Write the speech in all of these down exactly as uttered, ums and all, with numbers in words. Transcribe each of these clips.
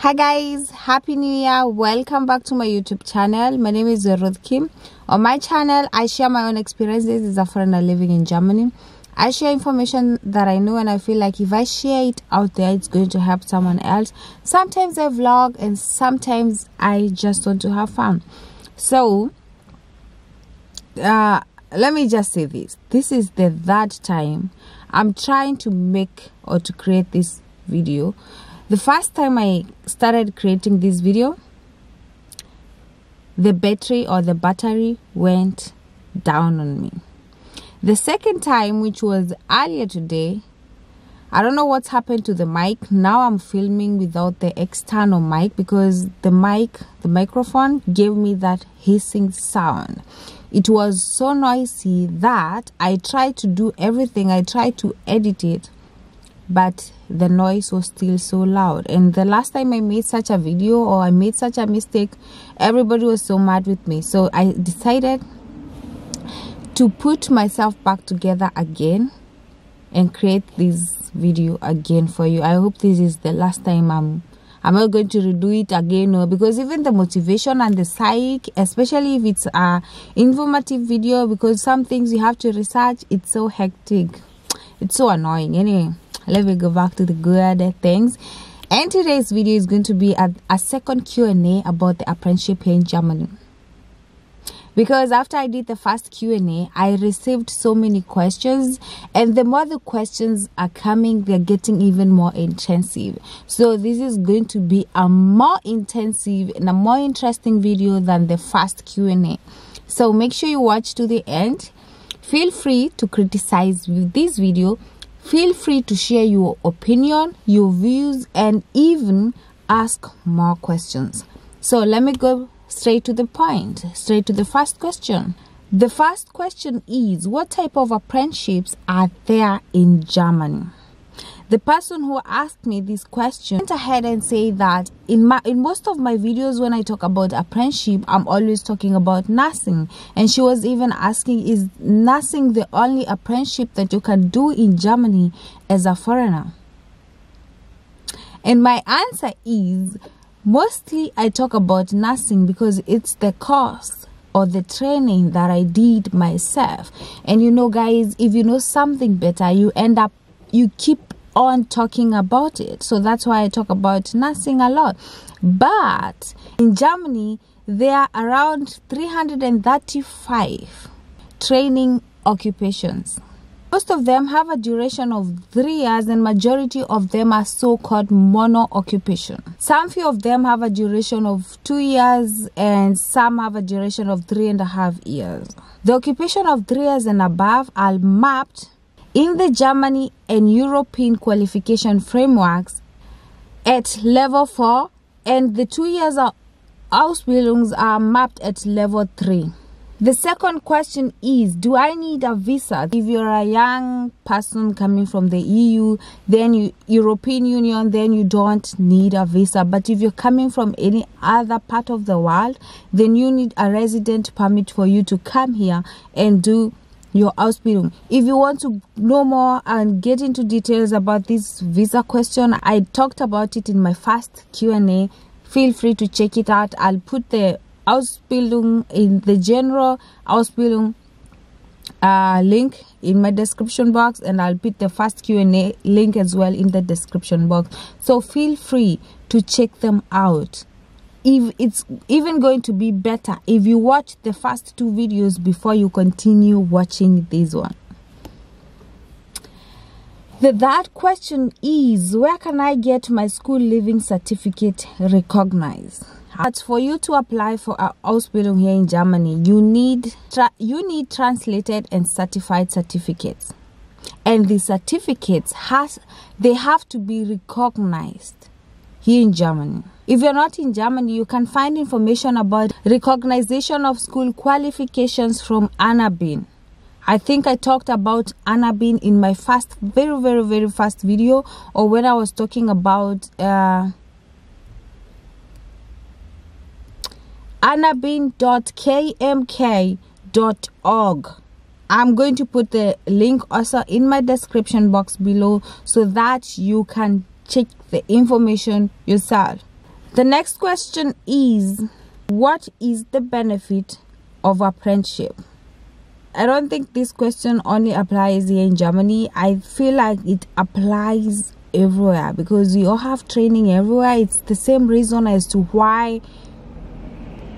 Hi guys, happy new year. Welcome back to my YouTube channel. My name is Ruth Kim. On my channel I share my own experiences as a foreigner living in Germany. I share information that I know and I feel like if I share it out there, it's going to help someone else. Sometimes I vlog and sometimes I just want to have fun. So uh let me just say this this is the third time I'm trying to make or to create this video. The first time I started creating this video, the battery or the battery went down on me. The second time, which was earlier today, I don't know what's happened to the mic. Now I'm filming without the external mic because the mic, the microphone gave me that hissing sound. It was so noisy that I tried to do everything. I tried to edit it, but the noise was still so loud. And the last time I made such a video or I made such a mistake, everybody was so mad with me. So I decided to put myself back together again and create this video again for you. I hope this is the last time I'm I'm not going to redo it again, no, because even the motivation and the psych, especially if it's a informative video, because some things you have to research, it's so hectic, it's so annoying. Anyway, let me go back to the good things. And today's video is going to be a, a second Q and A about the apprenticeship here in Germany, because after I did the first Q and A, I received so many questions, and the more the questions are coming, they're getting even more intensive. So this is going to be a more intensive and a more interesting video than the first Q and A. So make sure you watch to the end. Feel free to criticize this video. Feel free to share your opinion, your views, and even ask more questions. So let me go straight to the point, straight to the first question. The first question is, what type of apprenticeships are there in Germany? The person who asked me this question went ahead and say that in my in most of my videos when I talk about apprenticeship, I'm always talking about nursing. And she was even asking, is nursing the only apprenticeship that you can do in Germany as a foreigner? And my answer is, mostly I talk about nursing because it's the course or the training that I did myself. And you know guys, if you know something better, you end up you keep on talking about it. So that's why I talk about nursing a lot. But in Germany there are around three hundred thirty-five training occupations. Most of them have a duration of three years, and majority of them are so-called mono occupation. Some few of them have a duration of two years, and some have a duration of three and a half years. The occupation of three years and above are mapped in the Germany and European qualification frameworks at level four, and the two years of Ausbildungs are mapped at level three. The second question is, do I need a visa? If you're a young person coming from the E U, then you, European Union, then you don't need a visa. But if you're coming from any other part of the world, then you need a resident permit for you to come here and do your Ausbildung. If you want to know more and get into details about this visa question, I talked about it in my first Q and A. Feel free to check it out. I'll put the Ausbildung, in the general Ausbildung uh, link in my description box, and I'll put the first Q and A link as well in the description box. So feel free to check them out. If it's even going to be better if you watch the first two videos before you continue watching this one. The third question is, where can I get my school leaving certificate recognized? But for you to apply for an Ausbildung here in Germany, you need you need translated and certified certificates, and the certificates has they have to be recognized here in Germany. If you're not in Germany, you can find information about recognition of school qualifications from Anabin. I think I talked about Anabin in my first, very, very, very first video, or when I was talking about uh, anabin dot k m k dot org. I'm going to put the link also in my description box below so that you can check the information yourself. The next question is, what is the benefit of apprenticeship? I don't think this question only applies here in Germany. I feel like it applies everywhere because you all have training everywhere. It's the same reason as to why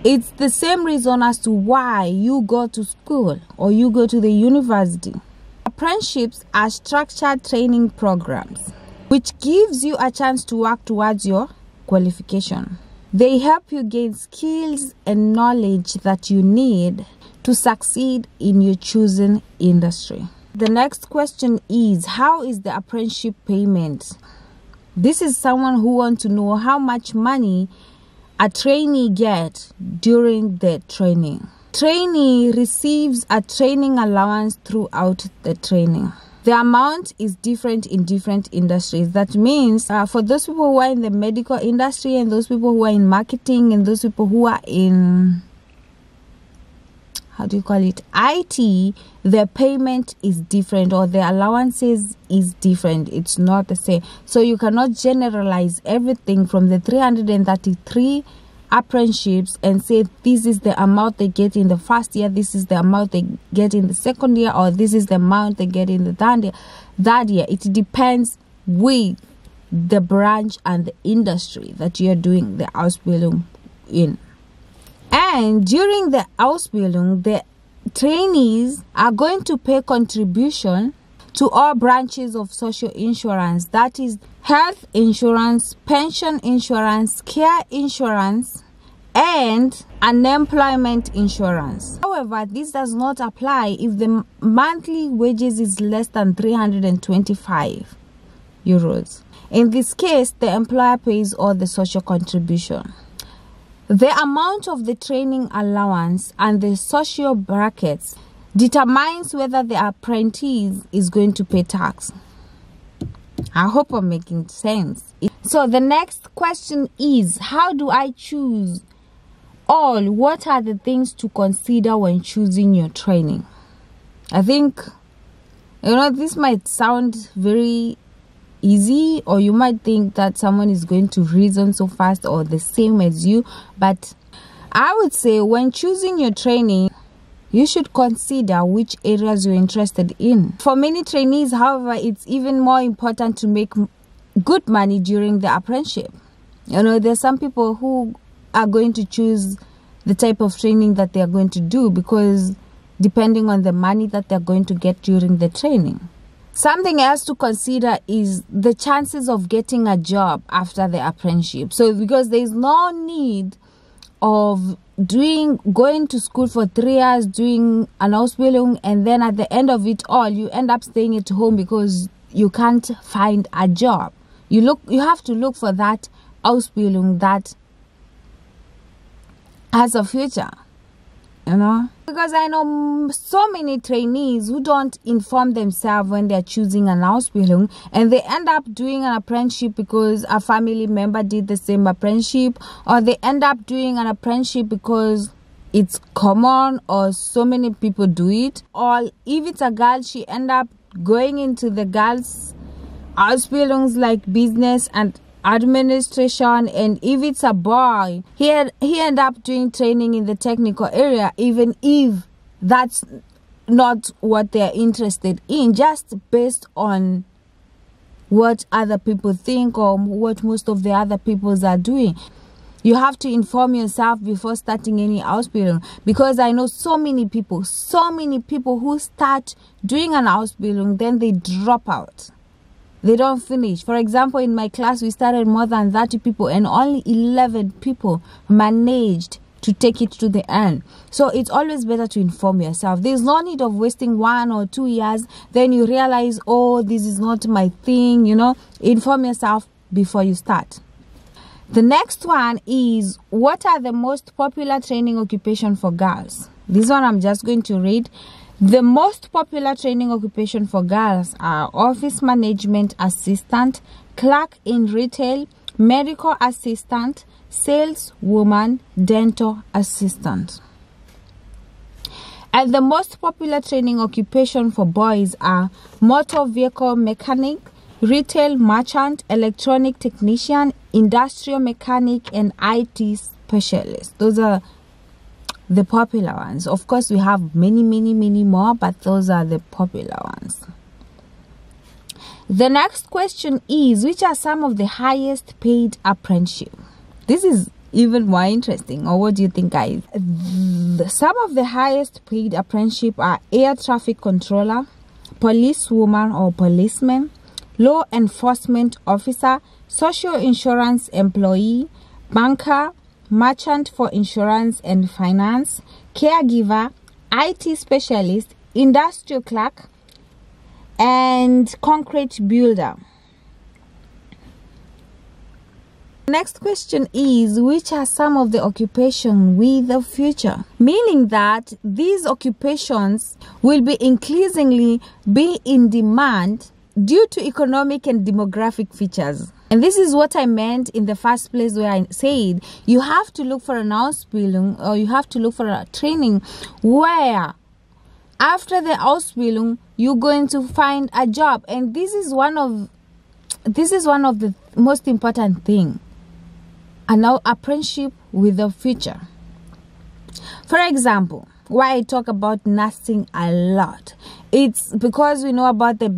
it's the same reason as to why you go to school or you go to the university. Apprenticeships are structured training programs which gives you a chance to work towards your qualification. They help you gain skills and knowledge that you need to succeed in your chosen industry. The next question is, how is the apprenticeship payment? This is someone who wants to know how much money a trainee gets during their training. Trainee receives a training allowance throughout the training. The amount is different in different industries. That means uh, for those people who are in the medical industry and those people who are in marketing and those people who are in, how do you call it, I T, their payment is different or their allowances is different. It's not the same. So you cannot generalize everything from the three hundred thirty-three apprenticeships and say this is the amount they get in the first year, this is the amount they get in the second year, or this is the amount they get in the third year. That year, it depends with the branch and the industry that you are doing the Ausbildung in. And during the Ausbildung, the trainees are going to pay contribution to all branches of social insurance, that is health insurance, pension insurance, care insurance, and unemployment insurance. However, this does not apply if the monthly wages is less than three hundred twenty-five euros. In this case, the employer pays all the social contribution. The amount of the training allowance and the social brackets determines whether the apprentice is going to pay tax. I hope I'm making sense. So the next question is, how do I choose all? What are the things to consider when choosing your training? I think, you know, this might sound very easy, or you might think that someone is going to reason so fast or the same as you, but I would say when choosing your training, you should consider which areas you're interested in. For many trainees, however, it's even more important to make good money during the apprenticeship. You know, there's some people who are going to choose the type of training that they are going to do because depending on the money that they're going to get during the training. Something else to consider is the chances of getting a job after the apprenticeship. So because there's no need of doing going to school for three years, doing an Ausbildung, and then at the end of it all, you end up staying at home because you can't find a job. You look, you have to look for that Ausbildung that has a future, you know. Because I know so many trainees who don't inform themselves when they're choosing an Ausbildung, and they end up doing an apprenticeship because a family member did the same apprenticeship, or they end up doing an apprenticeship because it's common or so many people do it, or if it's a girl, she end up going into the girls' Ausbildungs like business and administration, and if it's a boy, he had, he end up doing training in the technical area, even if that's not what they're interested in, just based on what other people think or what most of the other peoples are doing. You have to inform yourself before starting any Ausbildung, because I know so many people, so many people who start doing an Ausbildung, then they drop out. They don't finish. For example, in my class, we started more than thirty people and only eleven people managed to take it to the end. So it's always better to inform yourself. There's no need of wasting one or two years. Then you realize, oh, this is not my thing, you know. Inform yourself before you start. The next one is, what are the most popular training occupation for girls? This one I'm just going to read. The most popular training occupation for girls are office management assistant, clerk in retail, medical assistant, saleswoman, dental assistant. And the most popular training occupation for boys are motor vehicle mechanic, retail merchant, electronic technician, industrial mechanic, and I T specialist. Those are the popular ones. Of course, we have many, many, many more, but those are the popular ones. The next question is, which are some of the highest paid apprenticeship? This is even more interesting, or what do you think, guys? Some of the highest paid apprenticeship are air traffic controller, policewoman or policeman, law enforcement officer, social insurance employee, banker, merchant for insurance and finance, caregiver, I T specialist, industrial clerk, and concrete builder. Next question is, which are some of the occupations with the future? Meaning that these occupations will be increasingly be in demand due to economic and demographic features. And this is what I meant in the first place, where I said you have to look for an Ausbildung, or you have to look for a training where after the Ausbildung you're going to find a job. And this is one of this is one of the most important thing. And now apprenticeship with the future. For example, why I talk about nursing a lot, it's because we know about the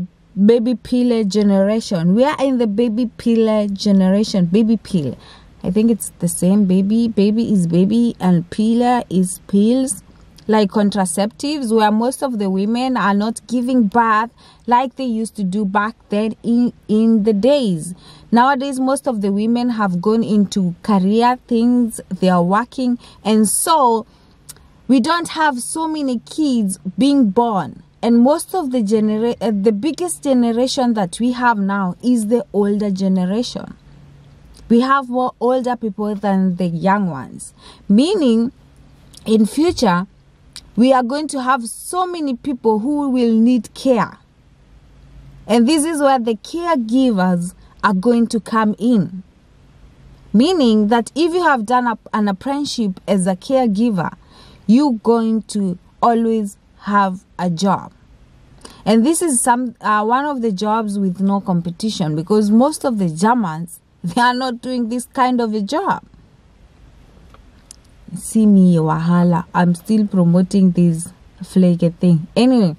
baby pillar generation. We are in the baby pillar generation. Baby pillar, I think it's the same. Baby baby is baby and pillar is pills, like contraceptives, where most of the women are not giving birth like they used to do back then in in the days. Nowadays, most of the women have gone into career things, they are working, and so we don't have so many kids being born. And most of the genera- uh, the biggest generation that we have now is the older generation. We have more older people than the young ones. Meaning, in future, we are going to have so many people who will need care. And this is where the caregivers are going to come in. Meaning that if you have done a, an apprenticeship as a caregiver, you're going to always have a job. And this is some uh, one of the jobs with no competition, because most of the Germans, they are not doing this kind of a job. See me wahala, I'm still promoting this flaky thing. Anyway,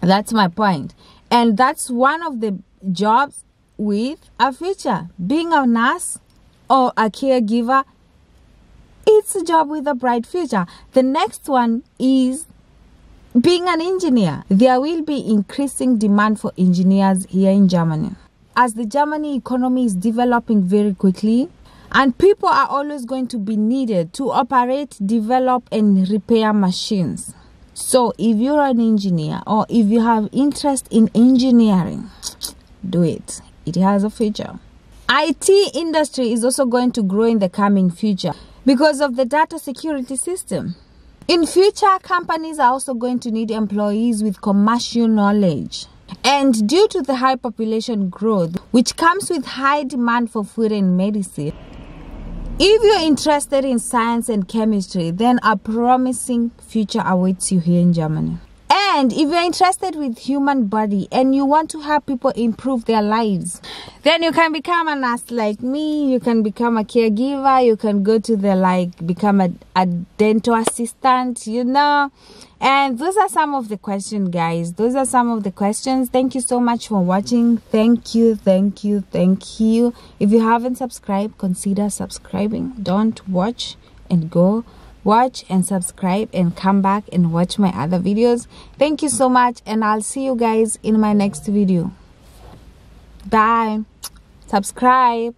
that's my point. And that's one of the jobs with a future. Being a nurse or a caregiver, it's a job with a bright future. The next one is being an engineer. There will be increasing demand for engineers here in Germany, as the German economy is developing very quickly, and people are always going to be needed to operate, develop, and repair machines. So if you're an engineer, or if you have interest in engineering, do it. It has a future. I T industry is also going to grow in the coming future because of the data security system. In future, companies are also going to need employees with commercial knowledge. And due to the high population growth, which comes with high demand for food and medicine, if you're interested in science and chemistry, then a promising future awaits you here in Germany. And if you're interested with human body and you want to help people improve their lives, then you can become a nurse like me, you can become a caregiver, you can go to the, like, become a, a dental assistant, you know. And those are some of the questions, guys. Those are some of the questions. Thank you so much for watching. Thank you, thank you, thank you. If you haven't subscribed, consider subscribing. Don't watch and go. Watch and subscribe and come back and watch my other videos. Thank you so much, and I'll see you guys in my next video. Bye. Subscribe.